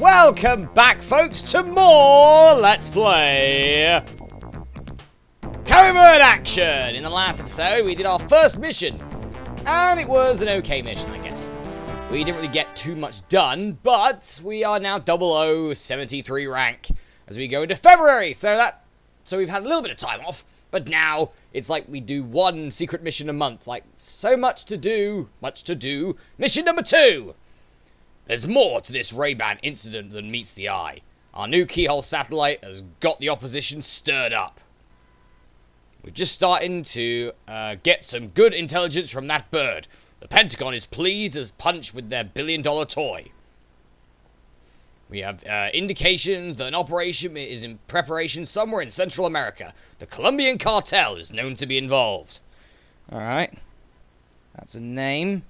Welcome back, folks, to more Let's Play Covert Action! In the last episode, we did our first mission, and it was an okay mission, I guess. We didn't really get too much done, but we are now 0073 rank as we go into February, so we've had a little bit of time off, but now it's like we do one secret mission a month, like so much to do, mission number 2! There's more to this Ray-Ban incident than meets the eye. Our new keyhole satellite has got the opposition stirred up. We're just starting to get some good intelligence from that bird. The Pentagon is pleased as punch with their billion-dollar toy. We have indications that an operation is in preparation somewhere in Central America. The Colombian cartel is known to be involved. Alright. That's a name.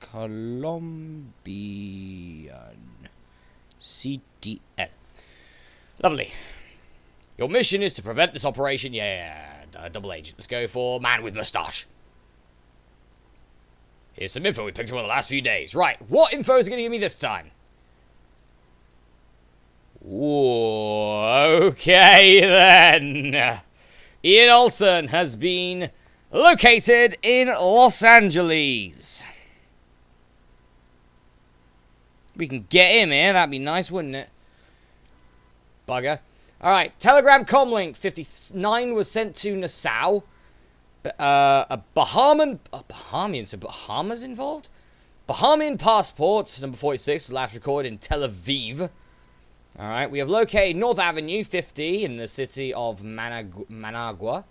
Colombian. CTL. Lovely. Your mission is to prevent this operation. Yeah, double agent. Let's go for man with moustache. Here's some info we picked up over the last few days. Right, what info is it going to give me this time? Whoa, okay then. Ian Olsen has been located in Los Angeles. We can get him here. That'd be nice, wouldn't it? Bugger. Alright, Telegram comlink 59 was sent to Nassau. Bahamas involved? Bahamian passports, number 46, was last recorded in Tel Aviv. Alright, we have located North Avenue 50 in the city of Managua.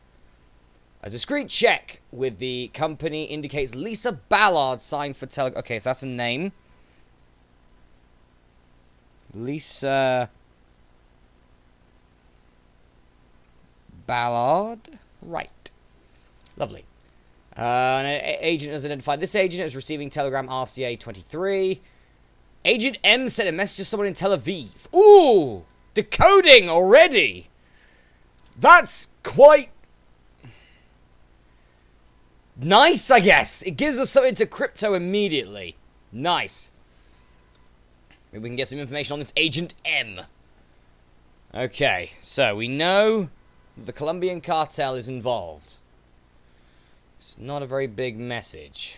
A discreet check with the company indicates Lisa Ballard signed for Telegram. Okay, so that's a name. Lisa Ballard. Right. Lovely. An agent has identified this agent as receiving Telegram RCA 23. Agent M sent a message to someone in Tel Aviv. Ooh! Decoding already! That's quite nice, I guess. It gives us something to crypto immediately. Nice. Maybe we can get some information on this Agent M. Okay, so we know the Colombian cartel is involved. It's not a very big message.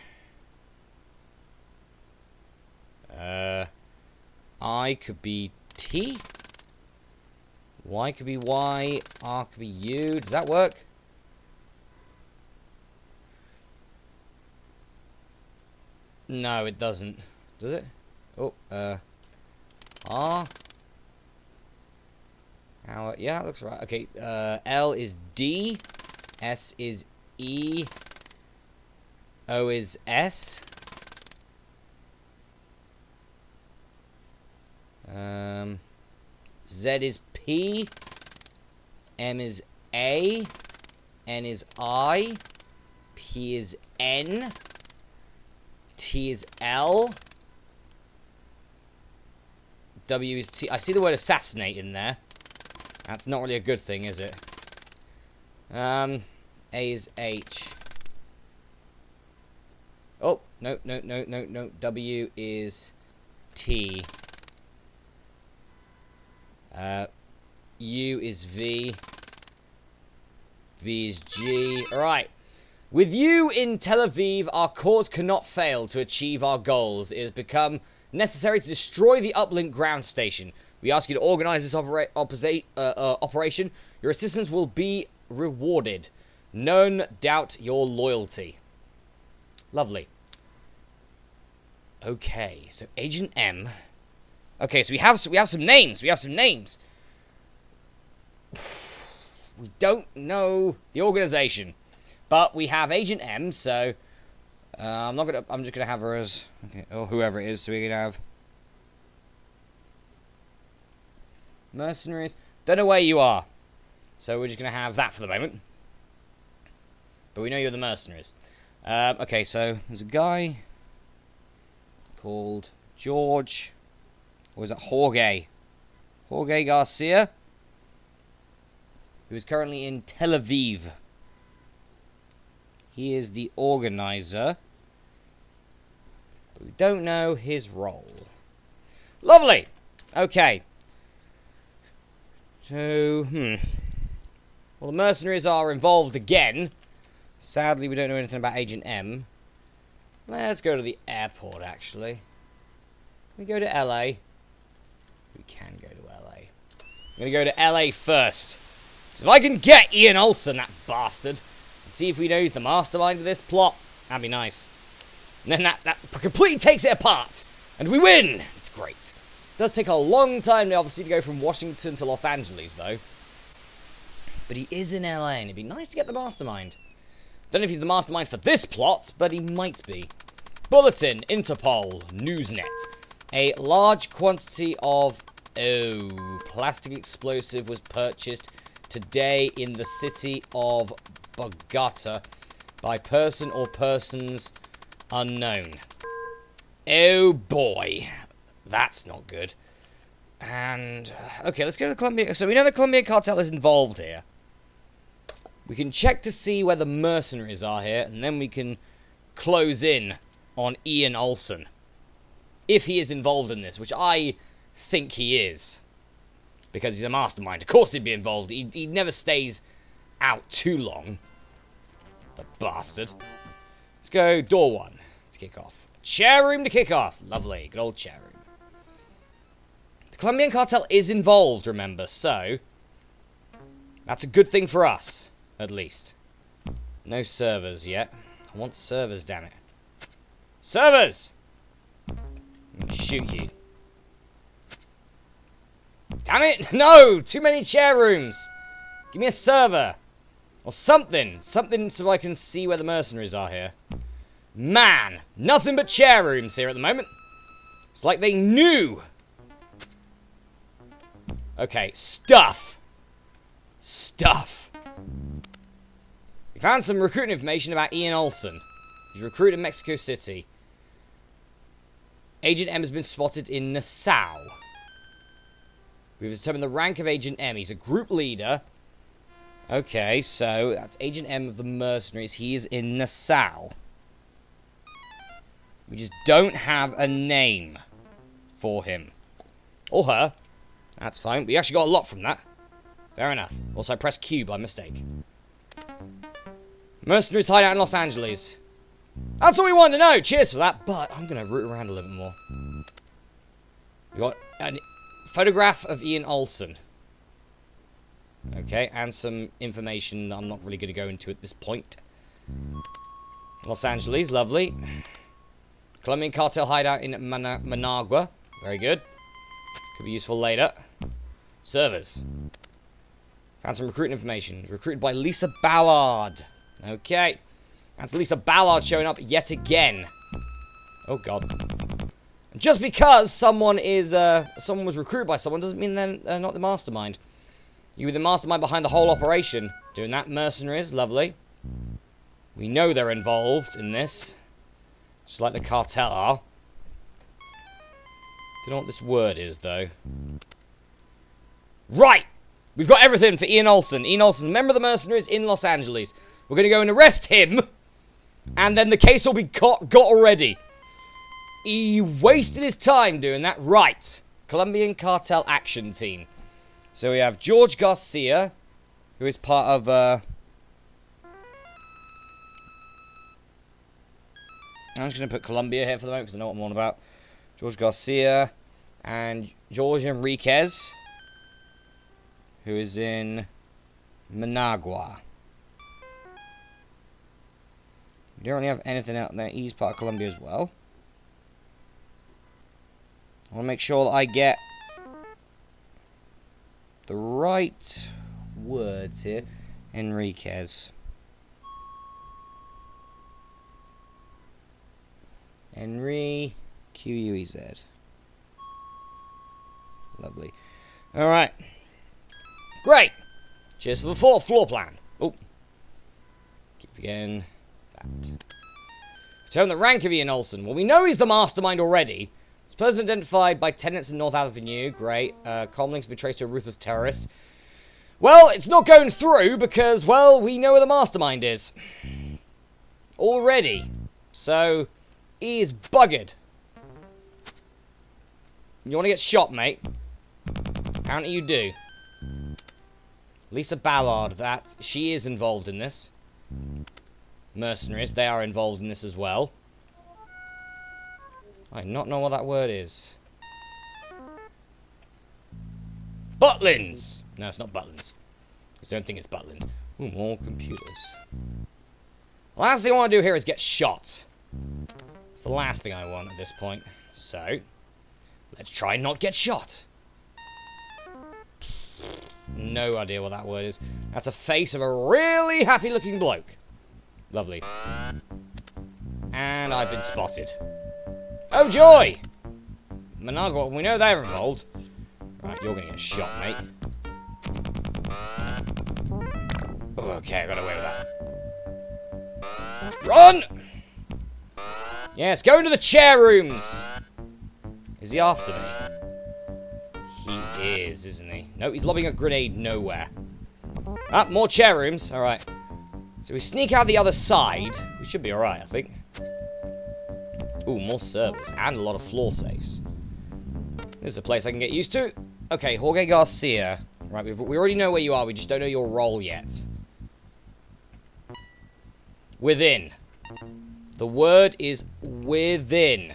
I could be T. Y could be Y. R could be U. Does that work? No, it doesn't. Does it? Oh, R. Yeah, that looks right. Okay, L is D. S is E. O is S. Z is P. M is A. N is I. P is N. T is L. W is T. I see the word assassinate in there. That's not really a good thing, is it? A is H. Oh, no. W is T. U is V. V is G. Alright. With you in Tel Aviv, our cause cannot fail to achieve our goals. It has become necessary to destroy the uplink ground station. We ask you to organize this operation. Your assistance will be rewarded. No doubt your loyalty. Lovely. Okay, so Agent M. Okay, so we have some names. We don't know the organization, but we have Agent M. So I'm just gonna have her as okay, or whoever it is. So we can have mercenaries. Don't know where you are, so we're just gonna have that for the moment. But we know you're the mercenaries. Okay, so there's a guy called George, or is it Jorge? Jorge Garcia, who is currently in Tel Aviv. He is the organizer, but we don't know his role. Lovely. Okay. So, well, the mercenaries are involved again. Sadly, we don't know anything about Agent M. Let's go to the airport, actually. Can we go to LA? We can go to LA. I'm going to go to LA first. Because if I can get Ian Olsen, that bastard, and see if we know he's the mastermind of this plot, that'd be nice. And then that completely takes it apart. And we win! It's great. It does take a long time, obviously, to go from Washington to Los Angeles, though. But he is in LA, and it'd be nice to get the mastermind. Don't know if he's the mastermind for this plot, but he might be. Bulletin, Interpol, Newsnet. A large quantity of plastic explosive was purchased today in the city of Bogota by person or persons unknown. Oh boy, that's not good. And okay, let's go to the Colombian. So we know the Colombian cartel is involved here. We can check to see where the mercenaries are here, and then we can close in on Ian Olsen. If he is involved in this, which I think he is. Because he's a mastermind. Of course he'd be involved. He never stays out too long. The bastard. Let's go door one to kick off. Chair room to kick off. Lovely. Good old chair room. The Colombian cartel is involved, remember, so that's a good thing for us. At least. No servers yet. I want servers, damn it. Servers! I'm gonna shoot you. Damn it! No! Too many chair rooms! Give me a server. Or something. Something so I can see where the mercenaries are here. Man! Nothing but chair rooms here at the moment. It's like they knew! Okay, stuff. Stuff. We found some recruiting information about Ian Olsen. He's recruited in Mexico City. Agent M has been spotted in Nassau. We've determined the rank of Agent M. He's a group leader. Okay, so that's Agent M of the mercenaries. He is in Nassau. We just don't have a name for him. Or her. That's fine. We actually got a lot from that. Fair enough. Also, I pressed Q by mistake. Mercenaries hide out in Los Angeles. That's all we wanted to know. Cheers for that. But I'm going to root around a little bit more. We got a photograph of Ian Olsen. Okay, and some information that I'm not really going to go into at this point. Los Angeles, lovely. Colombian cartel hideout in Managua. Very good. Could be useful later. Servers. Found some recruiting information. Recruited by Lisa Ballard. Okay. That's Lisa Ballard showing up yet again. Oh, God. Just because someone is, someone was recruited by someone doesn't mean they're not the mastermind. You were the mastermind behind the whole operation. Doing that, mercenaries. Lovely. We know they're involved in this. Just like the cartel are. Don't know what this word is, though. Right! We've got everything for Ian Olsen. Ian Olsen, member of the mercenaries in Los Angeles. We're going to go and arrest him. And then the case will be got already. He wasted his time doing that. Right. Colombian Cartel Action Team. So we have Jorge Garcia, who is part of... I'm just going to put Colombia here for the moment because I know what I'm on about. Jorge Garcia and George Enriquez, who is in Managua. We don't really have anything out there. He's part of Colombia as well. I want to make sure that I get the right words here. Enriquez. Henry Q-U-E-Z. Lovely. Alright. Great! Cheers for the floor plan. Oh. Keep forgetting that. Determine the rank of Ian Olsen. Well, we know he's the mastermind already. This person identified by tenants in North Avenue. Great. Comm links betrayed to a ruthless terrorist. Well, it's not going through because, well, we know where the mastermind is. Already. So... he is buggered. You want to get shot, mate? Apparently you do. Lisa Ballard, that she is involved in this. Mercenaries, they are involved in this as well. I do not know what that word is. Butlins! No, it's not Butlins. I just don't think it's Butlins. Ooh, more computers. The last thing I want to do here is get shot. It's the last thing I want at this point. So, let's try and not get shot. No idea what that word is. That's a face of a really happy looking bloke. Lovely. And I've been spotted. Oh joy! Managua, we know they're involved. Right, you're gonna get shot, mate. Oh, okay, I got away with that. Run! Yes, go into the chair rooms! Is he after me? He is, isn't he? No, he's lobbing a grenade nowhere. Ah, more chair rooms. Alright. So we sneak out the other side. We should be alright, I think. Ooh, more servers and a lot of floor safes. This is a place I can get used to. Okay, Jorge Garcia. Right, we already know where you are. We just don't know your role yet. Within. The word is within.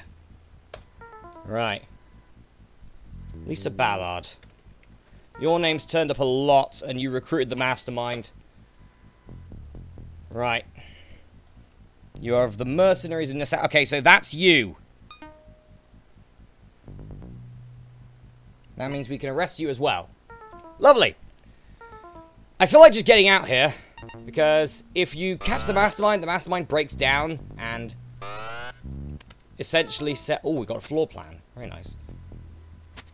Right. Lisa Ballard. Your name's turned up a lot and you recruited the mastermind. Right. You are of the mercenaries in Nassau. Okay, so that's you. That means we can arrest you as well. Lovely. I feel like just getting out here. Because if you catch the mastermind breaks down and essentially set... Oh, we got a floor plan. Very nice.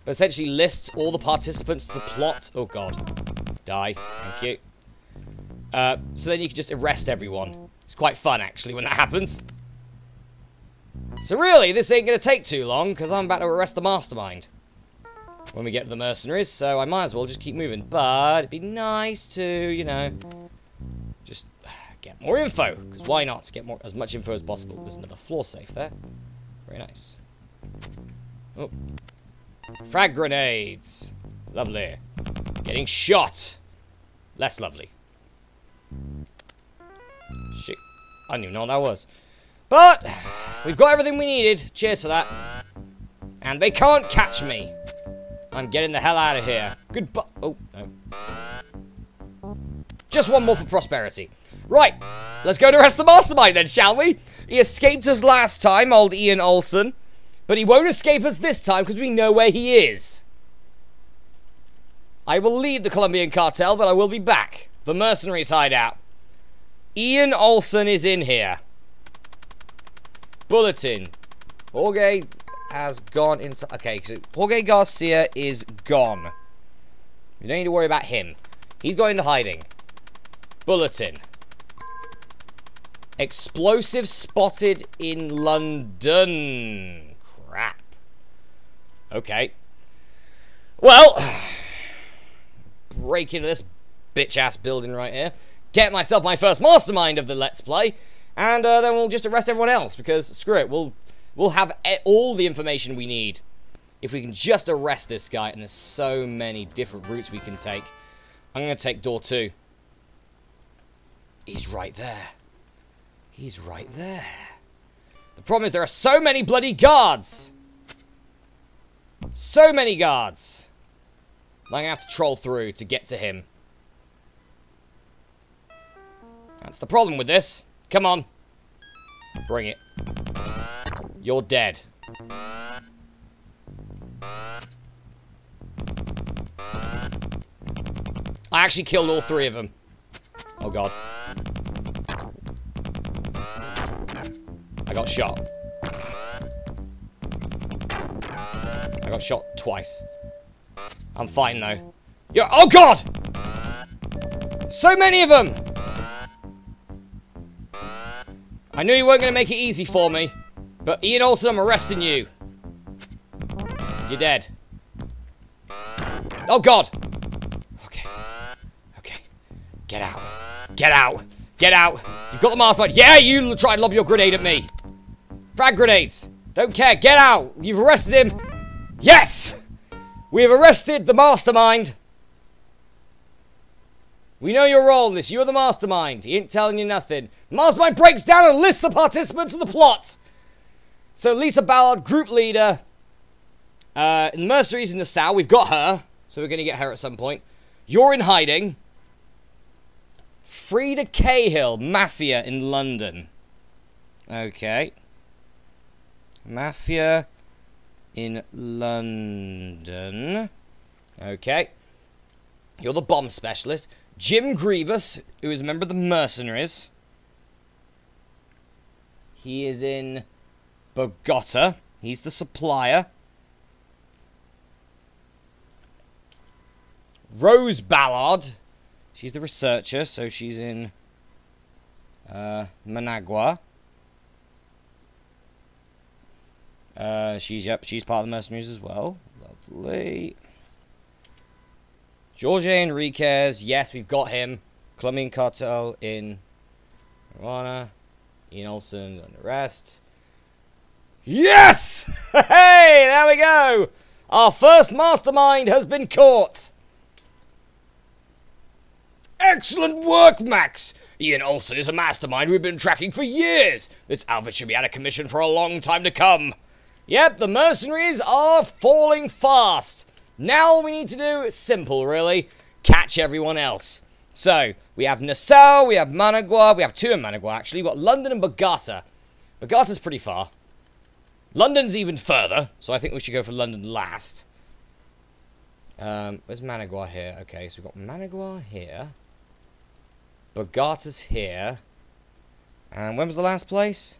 But essentially lists all the participants to the plot. Oh, God. Die. Thank you. So then you can just arrest everyone. It's quite fun, actually, when that happens. So really, this ain't going to take too long, because I'm about to arrest the mastermind. When we get to the mercenaries, so I might as well just keep moving. But it'd be nice to, you know, just get more info. Because why not? Get more as much info as possible. There's another floor safe there. Very nice. Oh. Frag grenades. Lovely. Getting shot. Less lovely. Shit. I didn't even know what that was. But we've got everything we needed. Cheers for that. And they can't catch me. I'm getting the hell out of here. Goodbye. Oh, no. Just one more for prosperity. Right. Let's go to arrest the mastermind then, shall we? He escaped us last time, old Ian Olsen. But he won't escape us this time because we know where he is. I will leave the Colombian cartel, but I will be back. The mercenaries hideout. Ian Olsen is in here. Bulletin. Jorge has gone inside. Okay, so Jorge Garcia is gone. You don't need to worry about him. He's gone into hiding. Bulletin. Explosive spotted in London. Crap. Okay. Well, break into this bitch-ass building right here. Get myself my first mastermind of the Let's Play. And then we'll just arrest everyone else. Because, screw it, we'll have all the information we need. If we can just arrest this guy. And there's so many different routes we can take. I'm going to take door 2. He's right there. He's right there. The problem is there are so many bloody guards. So many guards. I'm going to have to troll through to get to him. That's the problem with this. Come on. Bring it. You're dead. I actually killed all 3 of them. Oh, God. I got shot. I got shot twice. I'm fine, though. You're... Oh, God! So many of them! I knew you weren't going to make it easy for me, but Ian Olsen, I'm arresting you. You're dead. Oh, God. Okay. Okay. Get out. Get out. Get out. You've got the mastermind. Yeah, you try and lob your grenade at me. Frag grenades. Don't care. Get out. You've arrested him. Yes! We have arrested the mastermind. We know your role in this. You're the mastermind. He ain't telling you nothing. The mastermind breaks down and lists the participants in the plot. So Lisa Ballard, group leader. And the mercenaries in Nassau. We've got her. So we're going to get her at some point. You're in hiding. Frieda Cahill, Mafia in London. Okay. Mafia in London. Okay. You're the bomb specialist. Jim Grievous, who is a member of the mercenaries. He is in Bogota. He's the supplier. Rose Ballard. She's the researcher, so she's in Managua. She's part of the mercenaries as well. Lovely. Jorge Enriquez, yes, we've got him. Colombian cartel in Marijuana. Ian Olsen under arrest. Yes! Hey, there we go! Our first mastermind has been caught. Excellent work, Max! Ian Olsen is a mastermind we've been tracking for years. This outfit should be out of commission for a long time to come. Yep, the mercenaries are falling fast. Now all we need to do is simple, really. Catch everyone else. So, we have Nassau, we have Managua. We have two in Managua, actually. We've got London and Bogota. Bogota's pretty far. London's even further, so I think we should go for London last. Where's Managua here? Okay, so we've got Managua here. Bogota's here. And when was the last place?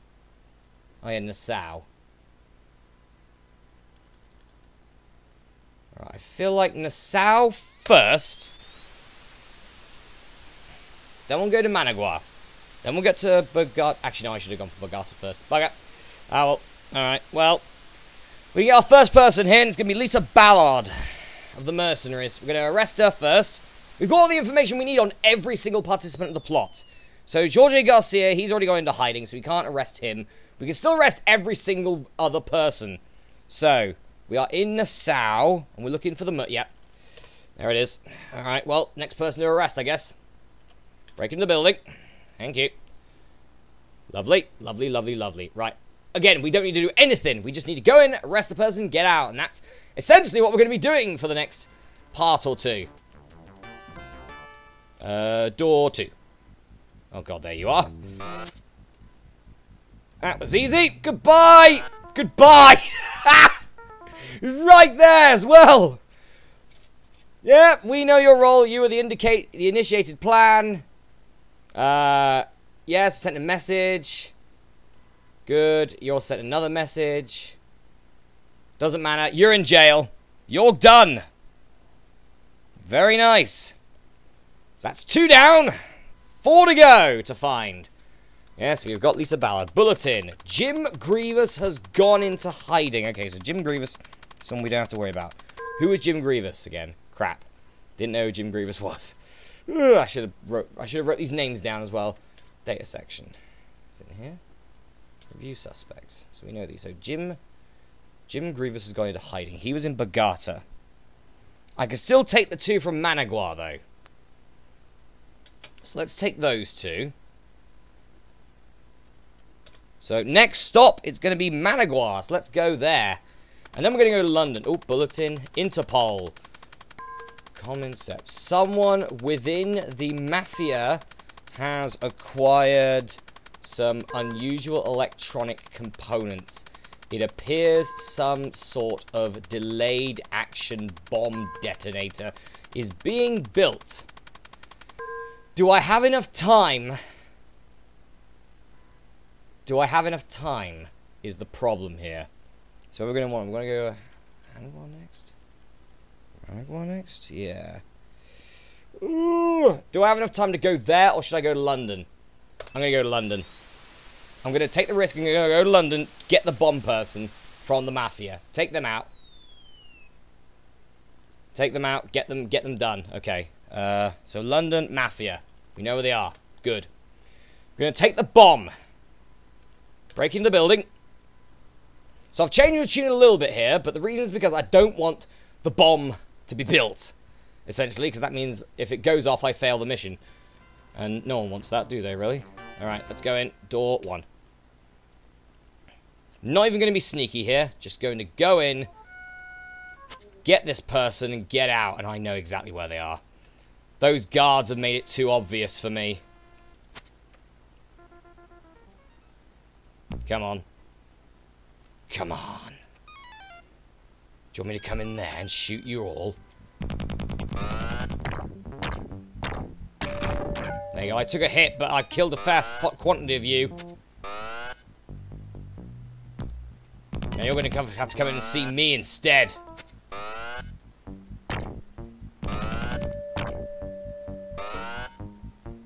Oh, yeah, Nassau. I feel like Nassau first. Then we'll go to Managua. Then we'll get to Bogota. Actually, no, I should have gone for Bogota first. Bugger. Oh, well. Alright, well. We get our first person here, and it's going to be Lisa Ballard of the mercenaries. We're going to arrest her first. We've got all the information we need on every single participant of the plot. So, Jorge Garcia, he's already gone into hiding, so we can't arrest him. We can still arrest every single other person. So, we are in Nassau, and we're looking for the... yeah, there it is. All right, well, next person to arrest, I guess. Break into the building. Thank you. Lovely, lovely, lovely, lovely. Right, again, we don't need to do anything. We just need to go in, arrest the person, get out. And that's essentially what we're going to be doing for the next part or two. Door two. Oh, God, there you are. That was easy. Goodbye. Goodbye. Ha! Right there as well. Yeah, we know your role. You were the initiated plan. Yes, sent a message. Good. You're sent another message. Doesn't matter. You're in jail. You're done. Very nice. So that's 2 down. 4 to go to find. Yes, we've got Lisa Ballard. Bulletin. Jim Grievous has gone into hiding. Okay, so Jim Grievous... someone we don't have to worry about. Who is Jim Grievous again? Crap. Didn't know who Jim Grievous was. Ugh, I should have wrote these names down as well. Data section. Is it in here? Review suspects. So we know these. So Jim Grievous has gone into hiding. He was in Bogota. I can still take the 2 from Managua though. So let's take those 2. So next stop, it's going to be Managua. So let's go there. And then we're going to go to London. Oh, bulletin. Interpol. Common step. Someone within the Mafia has acquired some unusual electronic components. It appears some sort of delayed action bomb detonator is being built. Do I have enough time? Do I have enough time is the problem here. So we're going to want, we're going to go Managua next. Managua next? Yeah. Ooh, do I have enough time to go there or should I go to London? I'm going to go to London. I'm going to take the risk. I'm going to go to London, get the bomb person from the Mafia. Take them out. Take them out. Get them done. Okay. So London, Mafia. We know where they are. Good. We're going to take the bomb. Break into the building. So I've changed the tune a little bit here, but the reason is because I don't want the bomb to be built, essentially, because that means if it goes off, I fail the mission. And no one wants that, do they, really? Alright, let's go in. Door one. Not even going to be sneaky here. Just going to go in, get this person, and get out. And I know exactly where they are. Those guards have made it too obvious for me. Come on. Come on. Do you want me to come in there and shoot you all? There you go. I took a hit, but I killed a fair quantity of you. Now you're going to have to come in and see me instead.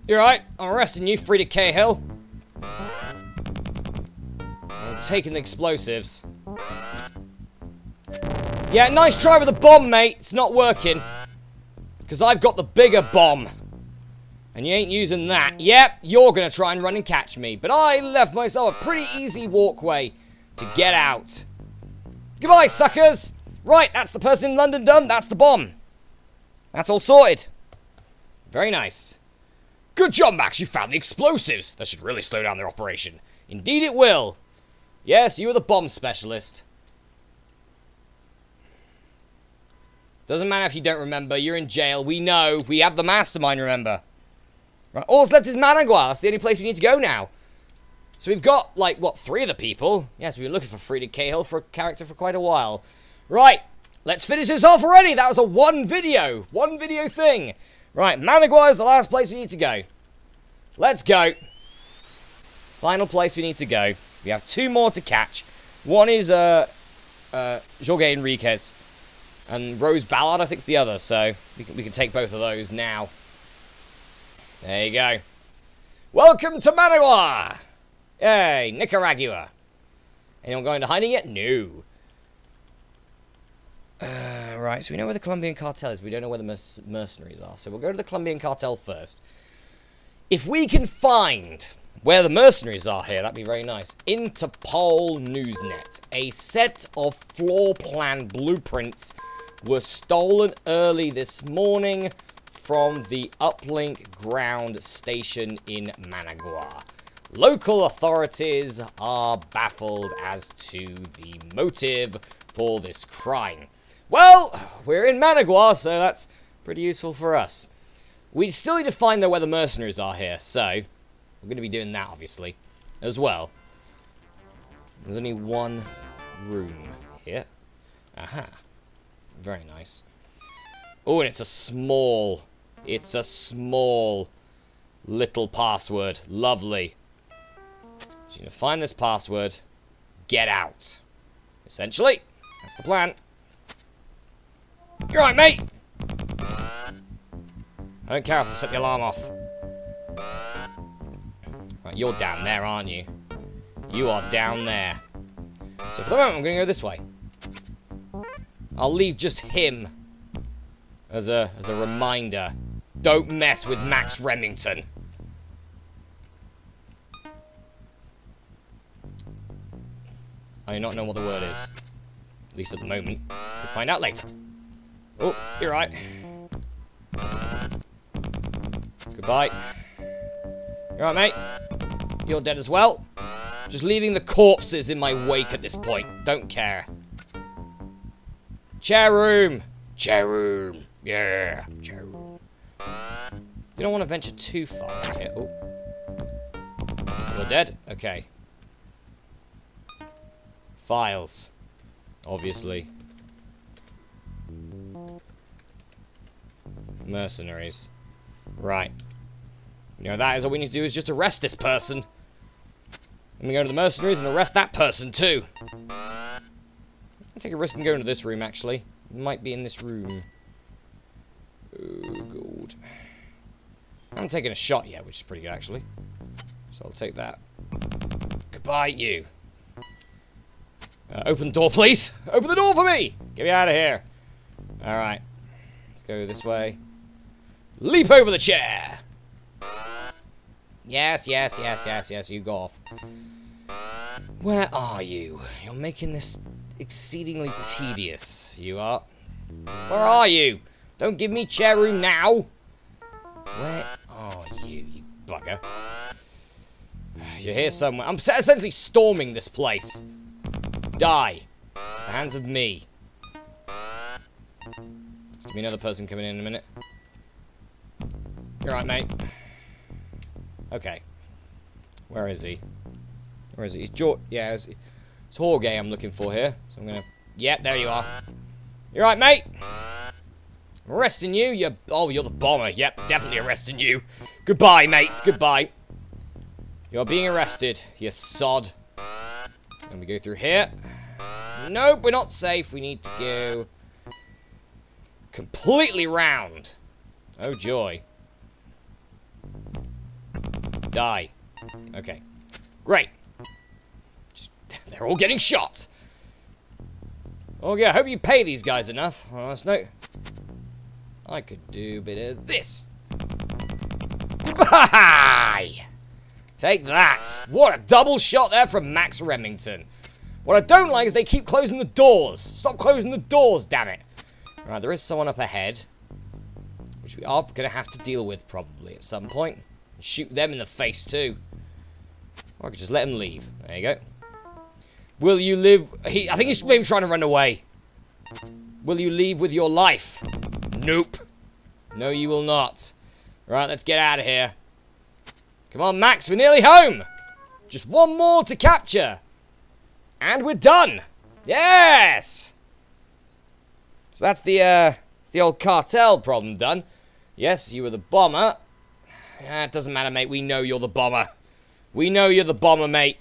You're right. I'm arresting you, Frieda Cahill. I'm taking the explosives. Yeah, nice try with the bomb, mate. It's not working. Because I've got the bigger bomb. And you ain't using that. Yep, you're going to try and run and catch me. But I left myself a pretty easy walkway to get out. Goodbye, suckers. Right, that's the person in London done. That's the bomb. That's all sorted. Very nice. Good job, Max. You found the explosives. That should really slow down their operation. Indeed it will. Yes, you are the bomb specialist. Doesn't matter if you don't remember. You're in jail. We know. We have the mastermind, remember. Right, all that's left is Managua. That's the only place we need to go now. So we've got, like, what, 3 of the people? Yes, we've been looking for Frieda Cahill for a character for quite a while. Right. Let's finish this off already. That was a one video thing. Right, Managua is the last place we need to go. Let's go. Final place we need to go. We have 2 more to catch. One is Jorge Enriquez. And Rose Ballard, I think, is the other. So we can take both of those now. There you go. Welcome to Managua. Yay, Nicaragua. Anyone going to hiding yet? No. Right, so we know where the Colombian cartel is, but we don't know where the mercenaries are. So we'll go to the Colombian cartel first. If we can find where the mercenaries are here, that'd be very nice. Interpol Newsnet. A set of floor plan blueprints were stolen early this morning from the uplink ground station in Managua. Local authorities are baffled as to the motive for this crime. Well, we're in Managua, so that's pretty useful for us. We still need to find out where the mercenaries are here, so we're going to be doing that, obviously, as well. There's only one room here. Aha. Very nice. Oh, and it's a small little password. Lovely. So you're going to find this password, get out. Essentially, that's the plan. You're right, mate! I don't care if I set the alarm off. Right, you're down there, aren't you? You are down there. So for the moment, I'm going to go this way. I'll leave just him as a reminder. Don't mess with Max Remington. I do not know what the word is. At least at the moment. We'll find out later. Oh, you're right. Goodbye. You're right, mate. You're dead as well. Just leaving the corpses in my wake at this point. Don't care. Chair room. Chair room. Yeah. Chair room. You don't want to venture too far in here. Oh. You're dead? Okay. Files. Obviously. Mercenaries. Right. You know, that is all we need to do is just arrest this person. And we go to the mercenaries and arrest that person too. I'll take a risk and go into this room, actually. It might be in this room. Oh, God. I haven't taken a shot yet, which is pretty good, actually. So I'll take that. Goodbye, you. Open the door, please. Open the door for me. Get me out of here. All right. Let's go this way. Leap over the chair. Yes, yes, yes, yes, yes. You go off. Where are you? You're making this exceedingly tedious, you are. Where are you? Don't give me chair room now! Where are you, you bugger? You're here somewhere. I'm essentially storming this place. Die. The hands of me. There's gonna be another person coming in a minute. You're right, mate. Okay. Where is he? Where is he? It's Jorge. Yeah, it's Jorge I'm looking for here. So I'm gonna. Yeah, there you are. You're right, mate. I'm arresting you. Oh, you're the bomber. Yep, definitely arresting you. Goodbye, mate. Goodbye. You're being arrested, you sod. And we go through here. Nope, we're not safe. We need to go completely round. Oh, joy. Die. Okay. Great. They're all getting shot. Oh, yeah, I hope you pay these guys enough. On a last note, I could do a bit of this. Goodbye! Take that. What a double shot there from Max Remington. What I don't like is they keep closing the doors. Stop closing the doors, damn it. Alright, there is someone up ahead, which we are going to have to deal with probably at some point. Shoot them in the face too. Or I could just let him leave. There you go. Will you live... I think he's maybe trying to run away. Will you leave with your life? Nope. No, you will not. Right, let's get out of here. Come on, Max, we're nearly home. Just one more to capture. And we're done. Yes! So that's the old cartel problem done. Yes, you were the bomber. It doesn't matter, mate. We know you're the bomber. We know you're the bomber, mate.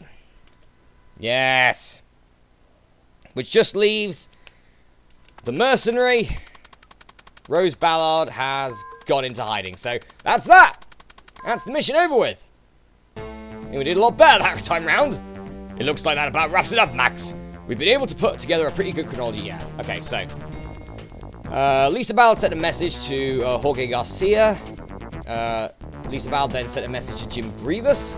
Yes. Which just leaves the mercenary. Rose Ballard has gone into hiding. So that's that. That's the mission over with. And we did a lot better that time round. It looks like that about wraps it up, Max. We've been able to put together a pretty good chronology, yeah. Okay, so. Lisa Ballard sent a message to Jorge Garcia. Lisa Ballard then sent a message to Jim Grievous.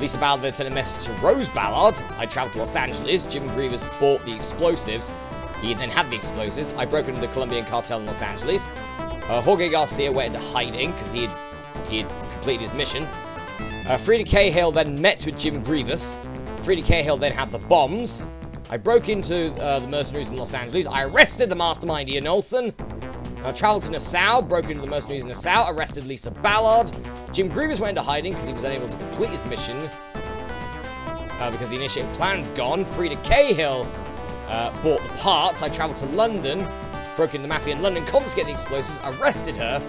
Lisa Ballard then sent a message to Rose Ballard. I traveled to Los Angeles. Jim Grievous bought the explosives. He then had the explosives. I broke into the Colombian cartel in Los Angeles. Jorge Garcia went into hiding because he had completed his mission. Frieda Cahill then met with Jim Grievous. Frieda Cahill then had the bombs. I broke into the mercenaries in Los Angeles. I arrested the mastermind Ian Olsen. I traveled to Nassau, broke into the mercenaries in Nassau, arrested Lisa Ballard. Jim Grievous went into hiding because he was unable to complete his mission because the initiative plan had gone. Frieda Cahill bought the parts. I traveled to London, broke into the mafia in London, confiscated the explosives, arrested her.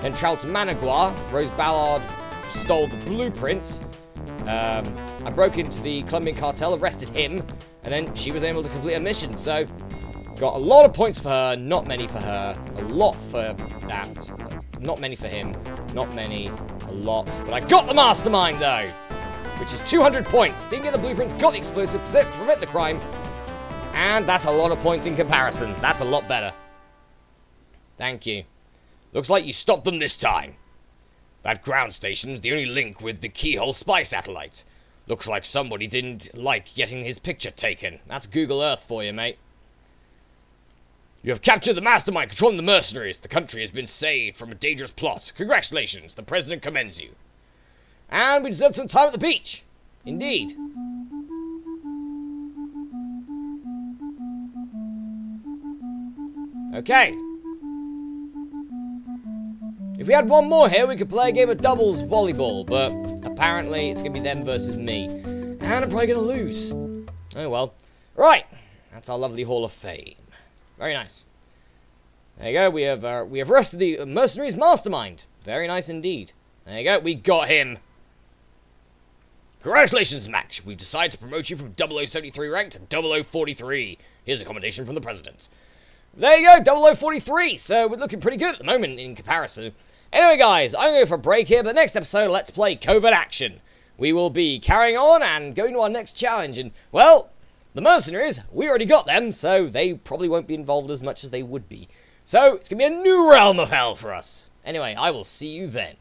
Then traveled to Managua. Rose Ballard stole the blueprints. I broke into the Colombian cartel, arrested him, and then she was able to complete her mission. So, got a lot of points for her, not many for her. A lot for that, not many for him. Not many, a lot. But I got the mastermind, though, which is 200 points. Didn't get the blueprints, got the explosive, prevent the crime. And that's a lot of points in comparison. That's a lot better. Thank you. Looks like you stopped them this time. That ground station was the only link with the Keyhole spy satellite. Looks like somebody didn't like getting his picture taken. That's Google Earth for you, mate. You have captured the mastermind controlling the mercenaries. The country has been saved from a dangerous plot. Congratulations, the president commends you. And we deserve some time at the beach. Indeed. Okay. If we had one more here, we could play a game of doubles volleyball, but apparently it's going to be them versus me. And I'm probably going to lose. Oh well. Right. That's our lovely Hall of Fame. Very nice. There you go. We have arrested the mercenaries mastermind. Very nice indeed. There you go. We got him. Congratulations, Max. We've decided to promote you from 0073 rank to 0043. Here's a commendation from the president. There you go, 0043, so we're looking pretty good at the moment in comparison. Anyway, guys, I'm going to go for a break here, but the next episode, let's play Covert Action. We will be carrying on and going to our next challenge, and, well, the mercenaries, we already got them, so they probably won't be involved as much as they would be. So, it's going to be a new realm of hell for us. Anyway, I will see you then.